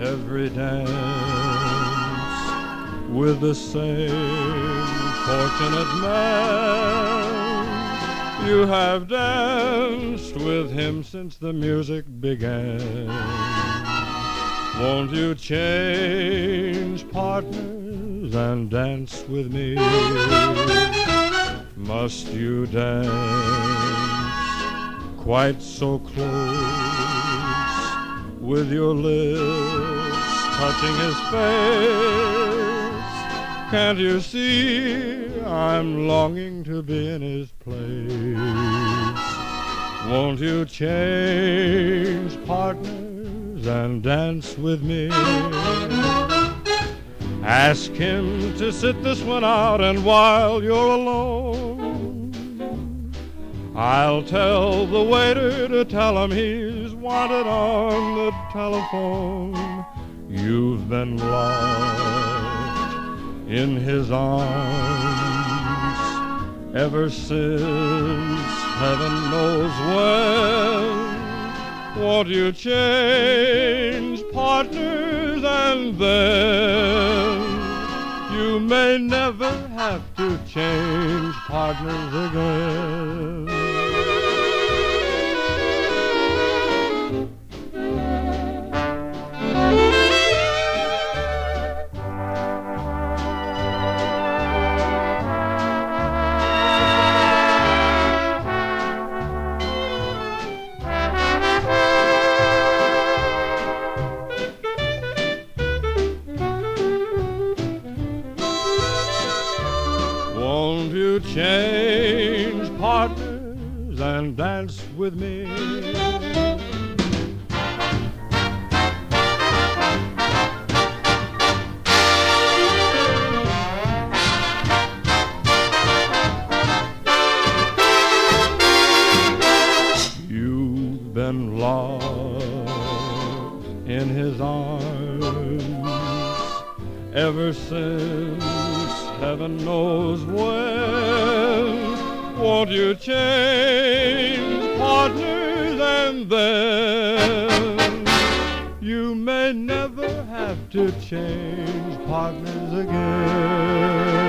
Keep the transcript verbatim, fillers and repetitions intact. every dance with the same fortunate man. You have danced with him since the music began. Won't you change partners and dance with me? Must you dance quite so close, with your lips touching his face? Can't you see I'm longing to be in his place? Won't you change partners and dance with me? Ask him to sit this one out, and while you're alone, I'll tell the waiter to tell him he's wanted on the telephone. You've been locked in his arms ever since heaven knows when. Won't you change partners, and then you may never have to change partners again. Won't you change partners and dance with me? You've been locked in his arms ever since heaven knows when. Won't you change partners, and then you may never have to change partners again.